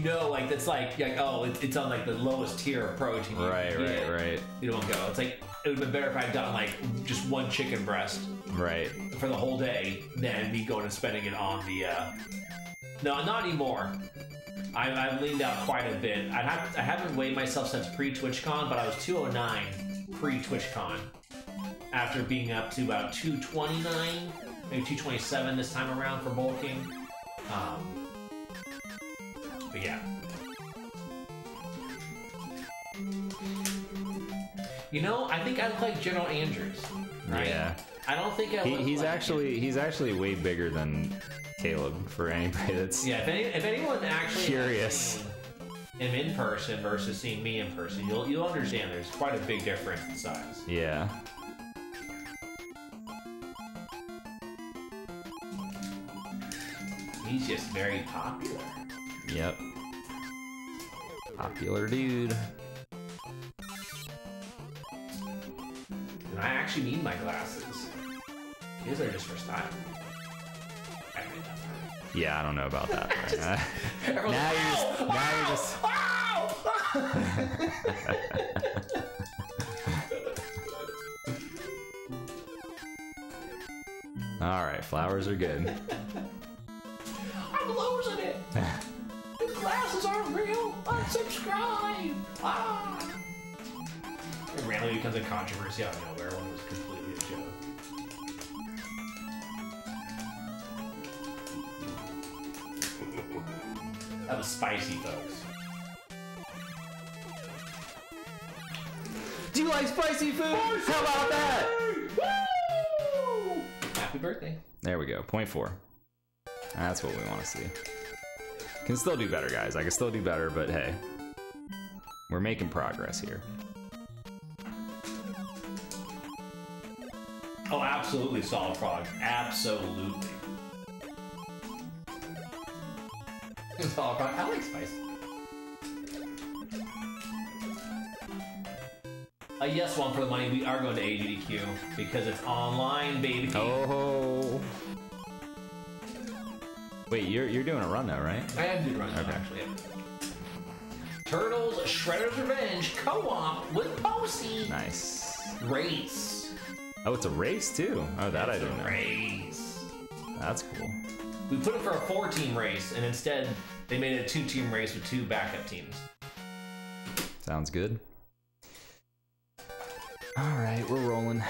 you know, like that's like oh, it's on like the lowest tier approach. And right. You don't go. It's like it would have been better if I'd done like just one chicken breast, right, for the whole day than me going and spending it on the. No, not anymore. I've leaned out quite a bit. I haven't weighed myself since pre-TwitchCon, but I was 209 pre-TwitchCon. After being up to about 229, maybe 227 this time around for bulking. But yeah. You know, I think I look like GeneralAndrews. Right? Yeah. I don't think I look like he's actually way bigger than Caleb, for anybody that's if anyone actually curious him in person versus seeing me in person, you'll understand there's quite a big difference in size. Yeah. He's just very popular. Yep. Popular dude. And I actually need my glasses. These are just for style. Yeah, I don't know about that. Right? Now you're just... All right, flowers are good. I'm losing it. The glasses aren't real. Unsubscribe. Ah. It randomly becomes a controversy out of nowhere when it was completely a joke. That was spicy, folks. Do you like spicy food? Spicy. How about that? Woo! Happy birthday. There we go. 0.4. That's what we want to see. Can still do better, guys. I can still do better, but hey. We're making progress here. Oh, absolutely solid product. Absolutely. I like spice. A yes one for the money. We are going to AGDQ because it's online, baby. Oh. Wait, you're doing a run now, right? I am doing a run now, actually. Yeah. Turtles, Shredder's Revenge, co-op with Posey. Nice. Race. Oh, it's a race too. Oh, that it's I didn't know. Race. That's cool. We put it for a 4-team race, and instead they made it a 2-team race with 2 backup teams. Sounds good. All right, we're rolling.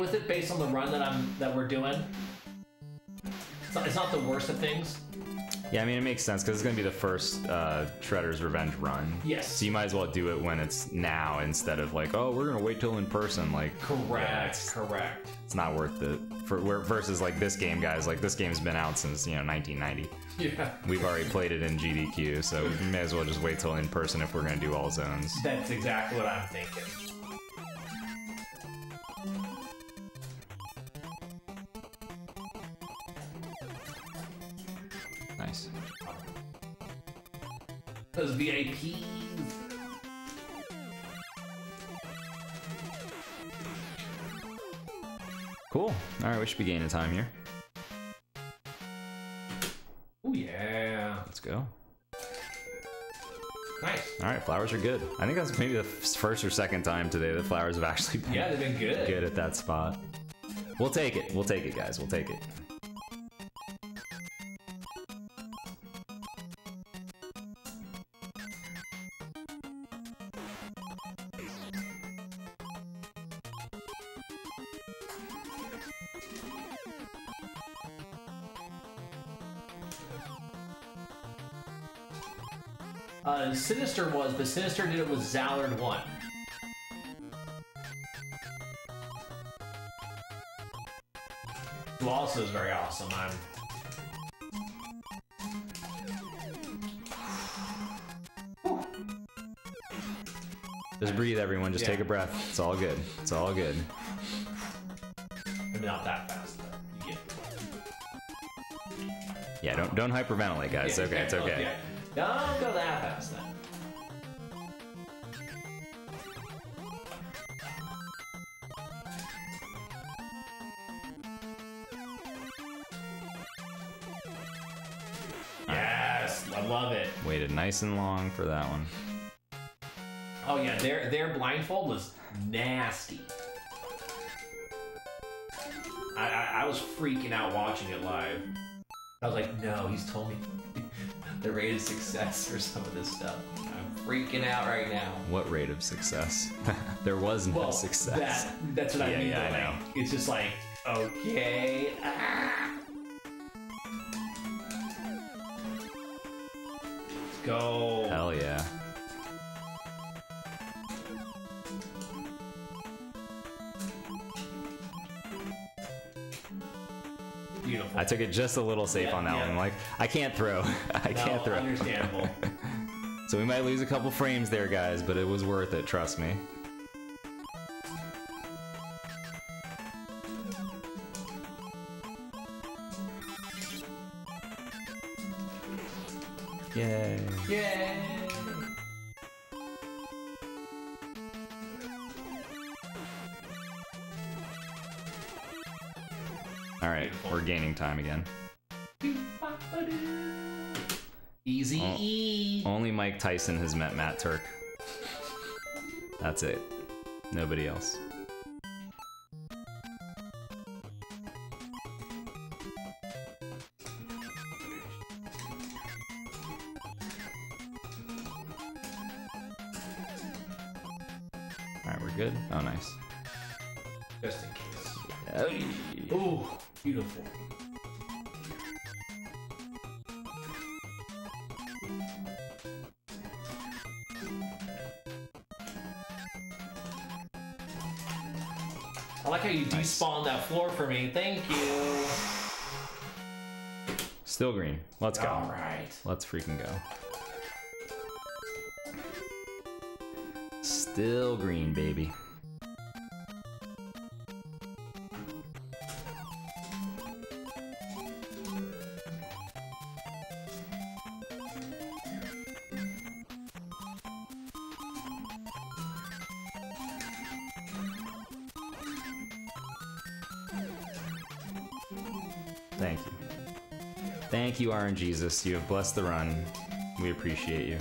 With it based on the run that we're doing. It's not the worst of things. Yeah, I mean, it makes sense because it's going to be the first Shredder's Revenge run. Yes. So you might as well do it when it's now instead of like, oh, we're going to wait till in person. Like, correct, yeah, correct. It's not worth it. Versus like this game, guys, like this game's been out since, you know, 1990. Yeah. We've already played it in GDQ, so we may as well just wait till in person if we're going to do all zones. That's exactly what I'm thinking. Those VIPs. Cool. All right, we should be gaining time here. Oh yeah. Let's go. Nice. All right, flowers are good. I think that's maybe the first or second time today that flowers have actually been. Yeah, they've been good. Good at that spot. We'll take it. We'll take it, guys. We'll take it. Sinister was, but Sinister did it with Zallard1. Who also is very awesome. Just breathe, everyone. Just take a breath. It's all good. It's all good. Maybe not that fast, though. Yeah, don't hyperventilate, guys. Yeah, okay, it's okay. Yeah. Don't go that fast, then. Yes, I love it. Waited nice and long for that one. Oh yeah, their blindfold was nasty. I was freaking out watching it live. I was like, no, he's told me the rate of success for some of this stuff. I'm freaking out right now. What rate of success? There was no success. That's what I mean. Yeah, I know. It's just like, okay. Ah. Let's go. Hell yeah. Beautiful. I took it just a little safe on that one. I'm like, I can't throw. I can't throw. Understandable. So we might lose a couple frames there, guys, but it was worth it, trust me. Yay. Yay! Alright, we're gaining time again. Easy E. Only Mike Tyson has met Matt Turk. That's it. Nobody else. Alright, we're good. Oh, nice. Just in case. Yeah. Ooh. Beautiful. I like how you despawned that floor for me. Thank you. Still green. Let's go. All right. Let's freaking go. Still green, baby. Thank you. Thank you, RNGesus. You have blessed the run. We appreciate you.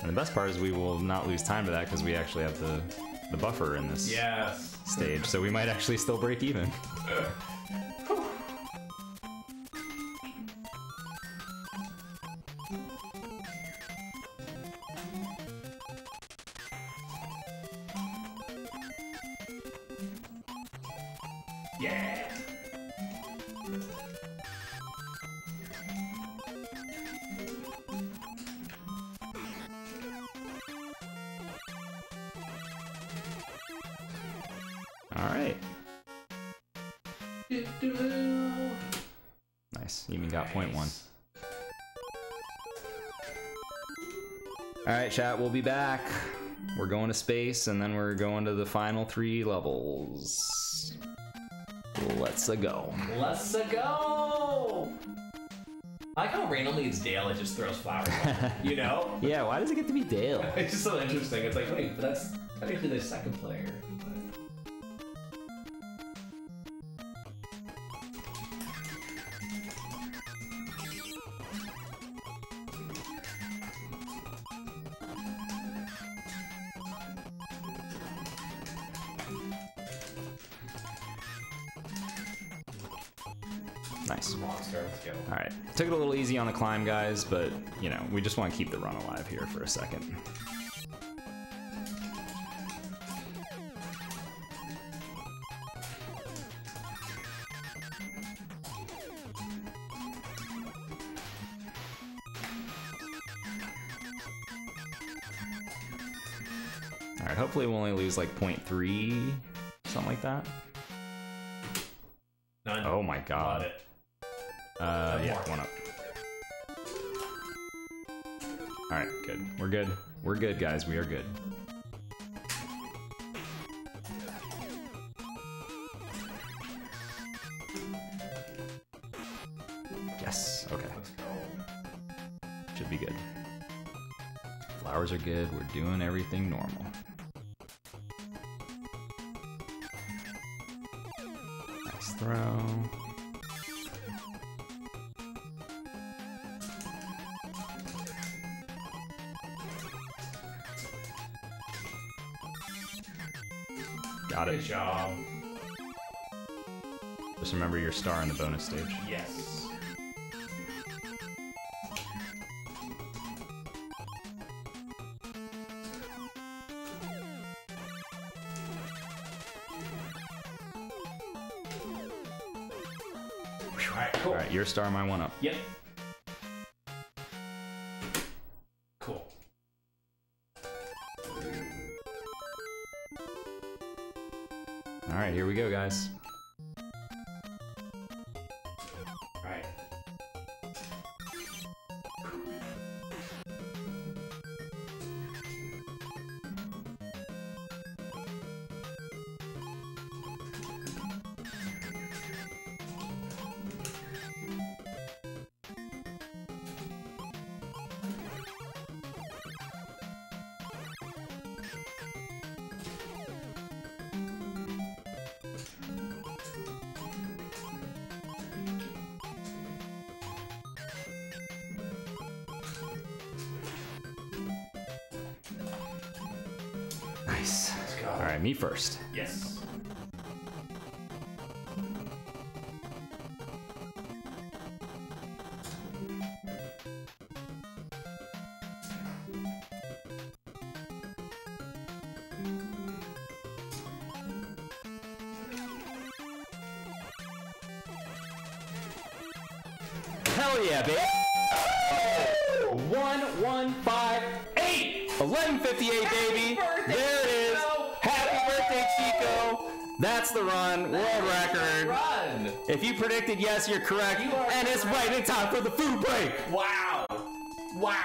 And the best part is we will not lose time to that because we actually have the buffer in this stage, so we might actually still break even. Yeah. All right. Nice. You even got .1. All right, chat. We'll be back. We're going to space, and then we're going to the final 3 levels. Let's-a go. Let's-a go! I like how randomly it's Dale, it just throws flowers on, you know? Yeah, why does it get to be Dale? It's just so interesting. It's like, wait, but that's technically the second player. Nice. Alright. Took it a little easy on the climb, guys, but, you know, we just want to keep the run alive here for a second. Alright, hopefully we'll only lose, like, 0.3, something like that. None. Oh my god. Yeah, 1 up. Alright, good. We're good. We're good, guys. We are good. Yes, okay. Should be good. Flowers are good, we're doing everything normal. Nice throw. Got it. Good job. Just remember your star in the bonus stage. Yes. Alright, cool. Alright, your star, my one up. Yep. Cool. Alright, here we go, guys. Nice. Alright, me first. Yes. Hell yeah, baby! 1, 1, 5, 8! 11:58, baby! There it is! Chico. Happy birthday, Chico! That's the run, world record. Run. If you predicted yes, you're correct, and it's right in time for the food break. Wow! Wow!